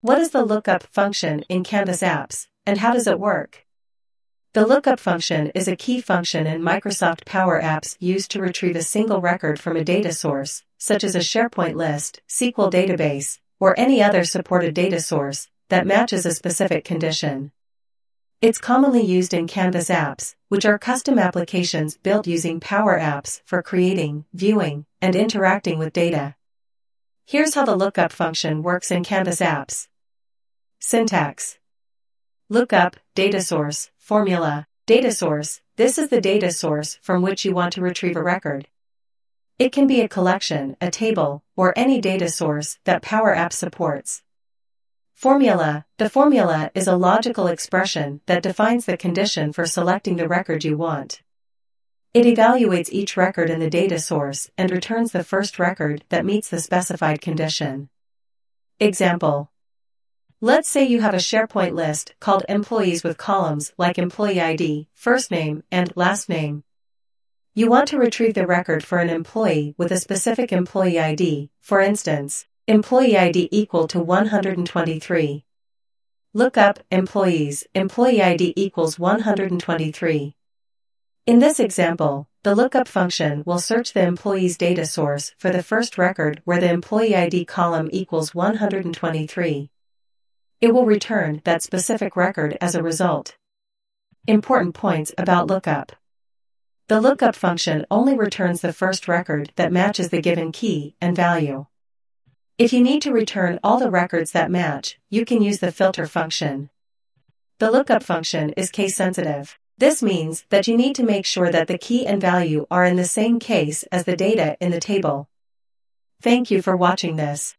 What is the lookup function in Canvas apps, and how does it work? The lookup function is a key function in Microsoft Power Apps used to retrieve a single record from a data source, such as a SharePoint list, SQL database, or any other supported data source, that matches a specific condition. It's commonly used in Canvas apps, which are custom applications built using Power Apps for creating, viewing, and interacting with data. Here's how the lookup function works in Canvas apps. Syntax. Lookup, data source, formula, data source. This is the data source from which you want to retrieve a record. It can be a collection, a table, or any data source that Power Apps supports. Formula. The formula is a logical expression that defines the condition for selecting the record you want. It evaluates each record in the data source and returns the first record that meets the specified condition. Example. Let's say you have a SharePoint list called employees with columns like employee ID, first name, and last name. You want to retrieve the record for an employee with a specific employee ID, for instance, employee ID equal to 123. Look up employees, employee ID equals 123. In this example, the lookup function will search the employee's data source for the first record where the employee ID column equals 123. It will return that specific record as a result. Important points about lookup. The lookup function only returns the first record that matches the given key and value. If you need to return all the records that match, you can use the filter function. The lookup function is case-sensitive. This means that you need to make sure that the key and value are in the same case as the data in the table. Thank you for watching this.